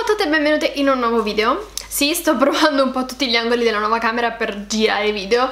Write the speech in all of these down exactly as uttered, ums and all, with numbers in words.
Ciao a tutte e benvenute in un nuovo video. Sì, sto provando un po' tutti gli angoli della nuova camera per girare video.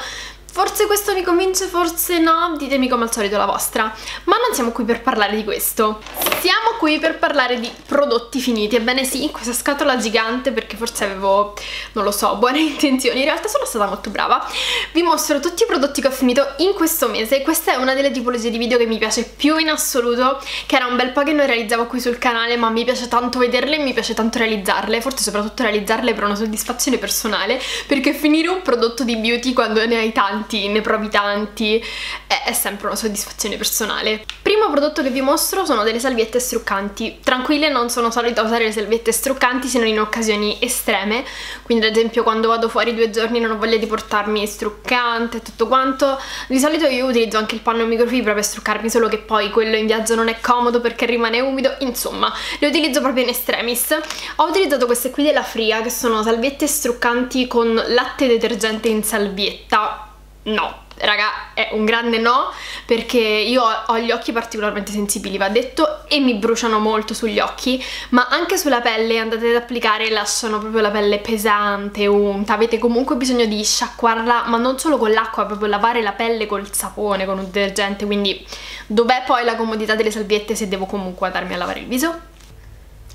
Forse questo mi convince, forse no, ditemi come al solito la vostra. Ma non siamo qui per parlare di questo. Siamo qui per parlare di prodotti finiti. Ebbene sì, in questa scatola gigante, perché forse avevo, non lo so, buone intenzioni. In realtà sono stata molto brava. Vi mostro tutti i prodotti che ho finito in questo mese. Questa è una delle tipologie di video che mi piace più in assoluto, che era un bel po' che non realizzavo qui sul canale, ma mi piace tanto vederle e mi piace tanto realizzarle. Forse soprattutto realizzarle per una soddisfazione personale, perché finire un prodotto di beauty quando ne hai tanti, ne provi tanti, è, è sempre una soddisfazione personale. Primo prodotto che vi mostro sono delle salviette struccanti. Tranquille, non sono solita a usare le salviette struccanti se non in occasioni estreme, quindi ad esempio quando vado fuori due giorni non ho voglia di portarmi struccante e tutto quanto. Di solito io utilizzo anche il panno microfibra per struccarmi, solo che poi quello in viaggio non è comodo perché rimane umido. Insomma, le utilizzo proprio in extremis. Ho utilizzato queste qui della Fria, che sono salviette struccanti con latte detergente in salvietta. No, raga, è un grande no, perché io ho gli occhi particolarmente sensibili, va detto, e mi bruciano molto sugli occhi, ma anche sulla pelle. Andate ad applicare, lasciano proprio la pelle pesante, unta. Avete comunque bisogno di sciacquarla, ma non solo con l'acqua, proprio lavare la pelle col sapone, con un detergente. Quindi dov'è poi la comodità delle salviette se devo comunque andarmi a lavare il viso?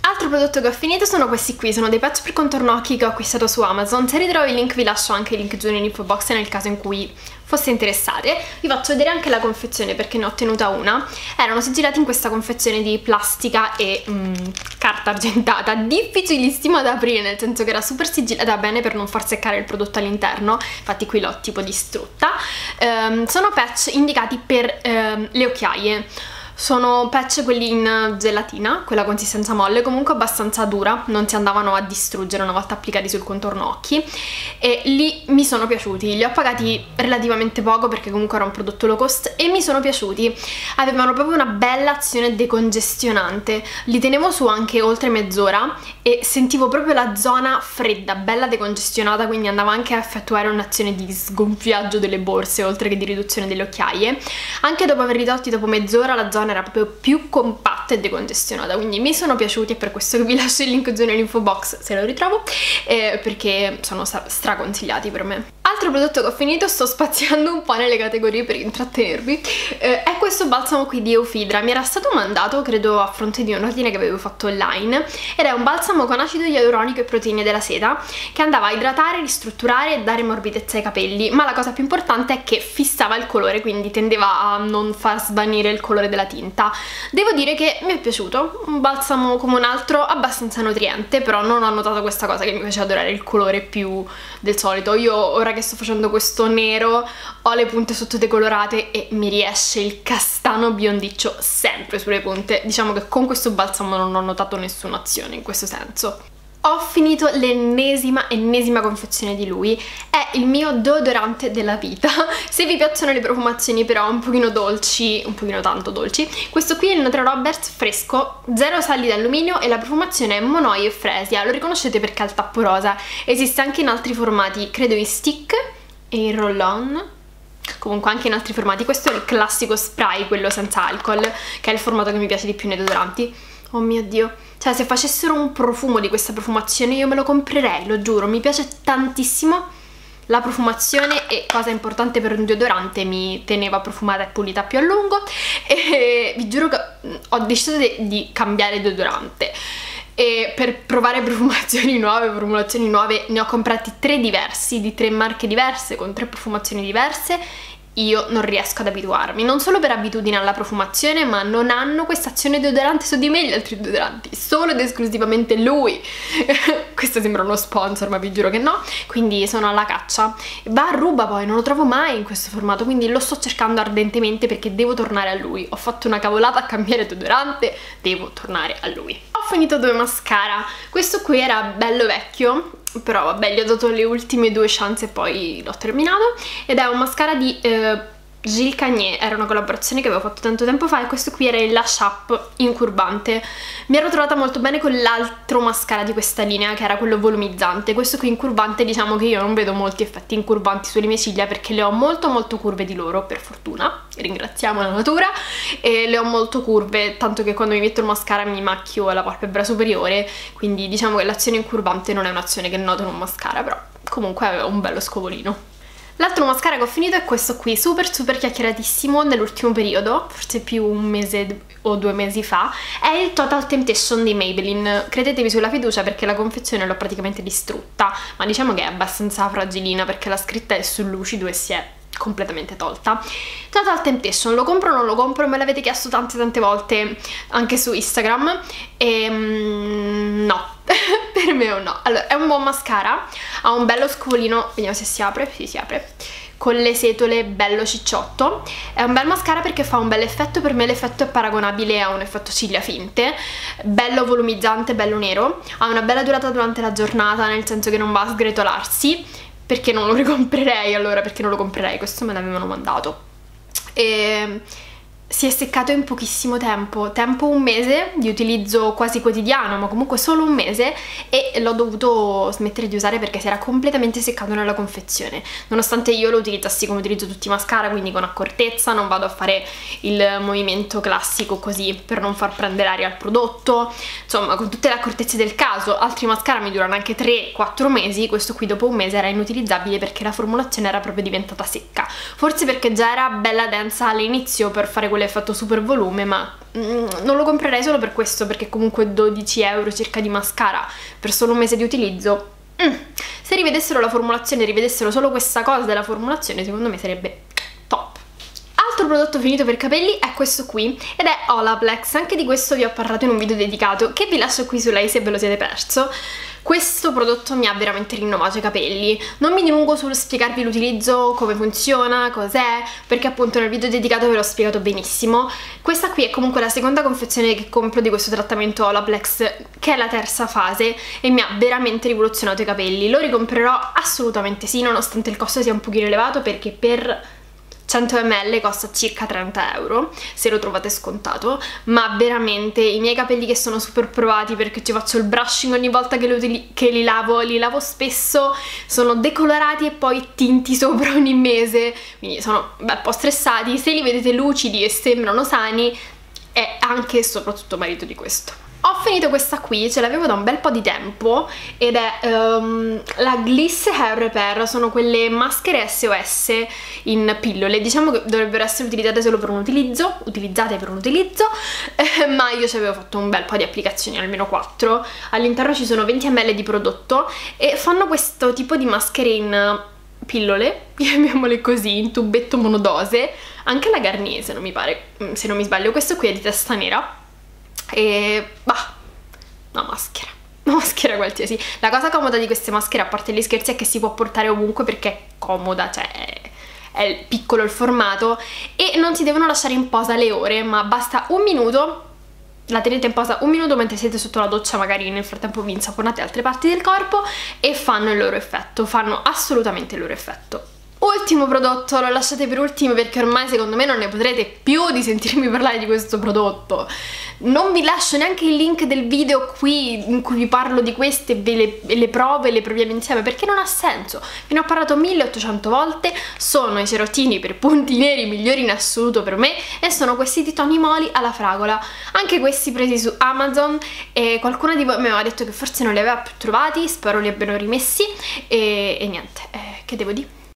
Altro prodotto che ho finito sono questi qui, sono dei patch per contorno occhi che ho acquistato su Amazon. Se ritrovo il link vi lascio anche il link giù nell'info box nel caso in cui fosse interessate. Vi faccio vedere anche la confezione perché ne ho ottenuta una. Erano sigillati in questa confezione di plastica e mm, carta argentata, difficilissima da aprire, nel senso che era super sigillata bene per non far seccare il prodotto all'interno, infatti qui l'ho tipo distrutta. Ehm, sono patch indicati per ehm, le occhiaie. Sono patch quelli in gelatina, quella consistenza molle, comunque abbastanza dura, non si andavano a distruggere una volta applicati sul contorno occhi, e lì mi sono piaciuti. Li ho pagati relativamente poco perché comunque era un prodotto low cost e mi sono piaciuti. Avevano proprio una bella azione decongestionante, li tenevo su anche oltre mezz'ora e sentivo proprio la zona fredda, bella decongestionata, quindi andava anche a effettuare un'azione di sgonfiaggio delle borse oltre che di riduzione delle occhiaie. Anche dopo averli tolti, dopo mezz'ora la zona era proprio più compatta e decongestionata, quindi mi sono piaciuti, e per questo che vi lascio il link giù nell'info box se lo ritrovo, eh, perché sono straconsigliati per me. Altro prodotto che ho finito, sto spaziando un po' nelle categorie per intrattenervi, eh, è questo balsamo qui di Euphidra. Mi era stato mandato, credo, a fronte di un ordine che avevo fatto online, ed è un balsamo con acido ialuronico e proteine della seta che andava a idratare, ristrutturare e dare morbidezza ai capelli, ma la cosa più importante è che fissava il colore, quindi tendeva a non far svanire il colore della tinta. Devo dire che mi è piaciuto, un balsamo come un altro, abbastanza nutriente, però non ho notato questa cosa che mi faceva adorare il colore più del solito. Io ora che sto facendo questo nero ho le punte sotto decolorate e mi riesce il castano biondiccio sempre sulle punte. Diciamo che con questo balsamo non ho notato nessuna azione in questo senso. Ho finito l'ennesima, ennesima confezione di lui, è il mio deodorante della vita. Se vi piacciono le profumazioni però un pochino dolci, un pochino tanto dolci, questo qui è il Neutro Roberts fresco, zero sali d'alluminio, e la profumazione è Monoi e Fresia. Lo riconoscete perché ha il tappo rosa, esiste anche in altri formati, credo in stick e in roll-on. Comunque anche in altri formati, questo è il classico spray, quello senza alcol, che è il formato che mi piace di più nei deodoranti. Oh mio Dio, cioè se facessero un profumo di questa profumazione io me lo comprerei, lo giuro, mi piace tantissimo la profumazione, e cosa importante per un deodorante, mi teneva profumata e pulita più a lungo, e vi giuro che ho deciso di, di cambiare deodorante. E per provare profumazioni nuove, formulazioni nuove, ne ho comprati tre diversi, di tre marche diverse, con tre profumazioni diverse. Io non riesco ad abituarmi, non solo per abitudine alla profumazione, ma non hanno questa azione deodorante su di me gli altri deodoranti, solo ed esclusivamente lui. Questo sembra uno sponsor, ma vi giuro che no, quindi sono alla caccia. Va a ruba poi, non lo trovo mai in questo formato, quindi lo sto cercando ardentemente perché devo tornare a lui. Ho fatto una cavolata a cambiare deodorante, devo tornare a lui. Ho finito due mascara, questo qui era bello vecchio, però vabbè, gli ho dato le ultime due chance e poi l'ho terminato, ed è un mascara di eh, Gilles Cagné, era una collaborazione che avevo fatto tanto tempo fa e questo qui era il Lash Up incurbante. Mi ero trovata molto bene con l'altro mascara di questa linea che era quello volumizzante. Questo qui incurbante, diciamo che io non vedo molti effetti incurbanti sulle mie ciglia perché le ho molto molto curve di loro, per fortuna, ringraziamo la natura, e le ho molto curve, tanto che quando mi metto il mascara mi macchio la palpebra superiore, quindi diciamo che l'azione incurbante non è un'azione che noto in un mascara, però comunque avevo un bello scovolino. L'altro mascara che ho finito è questo qui, super super chiacchieratissimo nell'ultimo periodo, forse più un mese o due mesi fa, è il Total Temptation di Maybelline. Credetemi sulla fiducia perché la confezione l'ho praticamente distrutta, ma diciamo che è abbastanza fragilina perché la scritta è sul lucido e si è completamente tolta. Total Temptation, lo compro o non lo compro? Me l'avete chiesto tante tante volte anche su Instagram e mm, no. Per me o no. Allora, è un buon mascara, ha un bello scovolino, vediamo se si apre, sì, si apre, con le setole bello cicciotto. È un bel mascara perché fa un bel effetto, per me l'effetto è paragonabile a un effetto ciglia finte, bello volumizzante, bello nero, ha una bella durata durante la giornata, nel senso che non va a sgretolarsi, perché non lo ricomprerei allora, perché non lo comprerei, questo me l'avevano mandato. E... si è seccato in pochissimo tempo, tempo un mese di utilizzo quasi quotidiano, ma comunque solo un mese, e l'ho dovuto smettere di usare perché si era completamente seccato nella confezione, nonostante io lo utilizzassi come utilizzo tutti i mascara, quindi con accortezza, non vado a fare il movimento classico così per non far prendere aria al prodotto, insomma con tutte le accortezze del caso. Altri mascara mi durano anche tre quattro mesi, questo qui dopo un mese era inutilizzabile perché la formulazione era proprio diventata secca, forse perché già era bella densa all'inizio per fare quelle fatto super volume, ma mm, non lo comprerei solo per questo, perché comunque dodici euro circa di mascara per solo un mese di utilizzo, mm. se rivedessero la formulazione, rivedessero solo questa cosa della formulazione, secondo me sarebbe top. Altro prodotto finito per capelli è questo qui ed è Olaplex, anche di questo vi ho parlato in un video dedicato che vi lascio qui sulla i se ve lo siete perso. Questo prodotto mi ha veramente rinnovato i capelli, non mi dilungo sul spiegarvi l'utilizzo, come funziona, cos'è, perché appunto nel video dedicato ve l'ho spiegato benissimo. Questa qui è comunque la seconda confezione che compro di questo trattamento Olaplex, che è la terza fase, e mi ha veramente rivoluzionato i capelli. Lo ricomprerò assolutamente sì, nonostante il costo sia un pochino elevato, perché per cento millilitri costa circa trenta euro se lo trovate scontato, ma veramente i miei capelli, che sono super provati perché ci faccio il brushing ogni volta che li, che li lavo, li lavo spesso, sono decolorati e poi tinti sopra ogni mese, quindi sono un bel po' stressati. Se li vedete lucidi e sembrano sani, è anche e soprattutto merito di questo. Ho finito questa qui, ce l'avevo da un bel po' di tempo ed è um, la Gliss Hair Repair, sono quelle maschere S O S in pillole, diciamo che dovrebbero essere utilizzate solo per un utilizzo, utilizzate per un utilizzo, eh, ma io ci avevo fatto un bel po' di applicazioni, almeno quattro, all'interno ci sono venti millilitri di prodotto e fanno questo tipo di maschere in pillole, chiamiamole così, in tubetto monodose, anche la Garnier se non mi pare, se non mi sbaglio, questo qui è di testa nera. E bah, una maschera, una maschera qualsiasi. La cosa comoda di queste maschere, a parte gli scherzi, è che si può portare ovunque perché è comoda, cioè è piccolo il formato e non si devono lasciare in posa le ore, ma basta un minuto, la tenete in posa un minuto mentre siete sotto la doccia, magari nel frattempo vi insaponate altre parti del corpo, e fanno il loro effetto, fanno assolutamente il loro effetto. Ultimo prodotto, lo lasciate per ultimo perché ormai secondo me non ne potrete più di sentirmi parlare di questo prodotto. Non vi lascio neanche il link del video qui in cui vi parlo di queste, ve le, ve le provo e le proviamo insieme perché non ha senso, ve ne ho parlato milleottocento volte. Sono i cerottini per punti neri migliori in assoluto per me e sono questi di Tony Moly alla fragola, anche questi presi su Amazon, e qualcuno di voi mi aveva detto che forse non li aveva più trovati, spero li abbiano rimessi, e, e niente, eh, che devo dire?